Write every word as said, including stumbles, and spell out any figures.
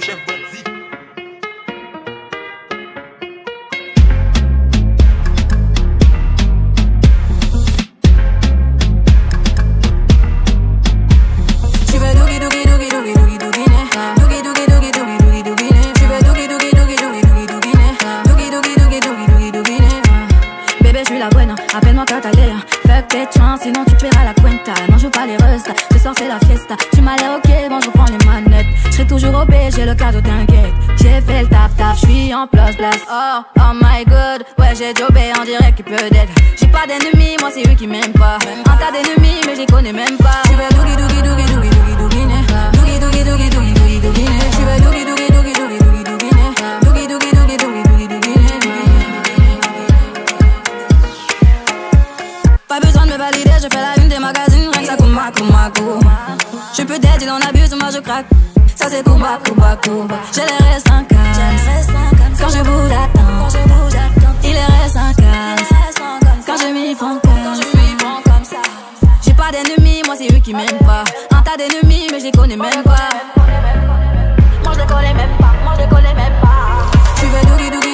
mon chef bandit. Tu veux Doggy, Doggy, Doggy, Doggy, Doggy, Doggy, Doggy, Doggy, Doggy, Doggy, Doggy, Doggy, tu veux Doggy, Doggy, Doggy, Doggy, Doggy, Doggy, Doggy, Doggy, Doggy, Doggy, Doggy, Doggy, bébé, je suis la bonne, appelle-moi Catalé. Fuck tes chants, sinon tu paieras la cuenta. Non, je joue pas les restes, ce soir c'est la fiesta. Tu m'as l'air ok, bon, je prends les manettes. J'serai toujours au B, j'ai le cadeau d'un guet. J'ai fait le taf taf, j'suis en place place. Oh, oh my god, ouais, j'ai jobé, on dirait qu'il peut d'être. J'ai pas d'ennemis, moi c'est eux qui m'aiment pas. Un tas d'ennemis, mais j'les connais même pas. Tu veux Doggy, Doggy, Doggy, Doggy, Doggy, Doggy, Doggy, Doggy, Doggy, Doggy, Doggy, Doggy, tu veux Doggy, Doggy, Doggy, Doggy, Doggy, Doggy, Doggy, Doggy, Doggy, Doggy, Doggy, Doggy. Pas besoin de me valider, je fais la une des magazines, rien que ça kouma kouma kouma. Je peux t'aider, il en abuse, moi je craque. Ça c'est Kumba, Kumba, Kumba. Je les reste un calme. Quand je vous attends, il les reste un calme. Quand je m'y prends comme ça. J'ai pas d'ennemis, moi c'est eux qui m'aiment pas. Un tas d'ennemis, mais je les connais même pas. Moi je les connais même pas, moi je les connais même pas. Tu veux Doggy, Doggy.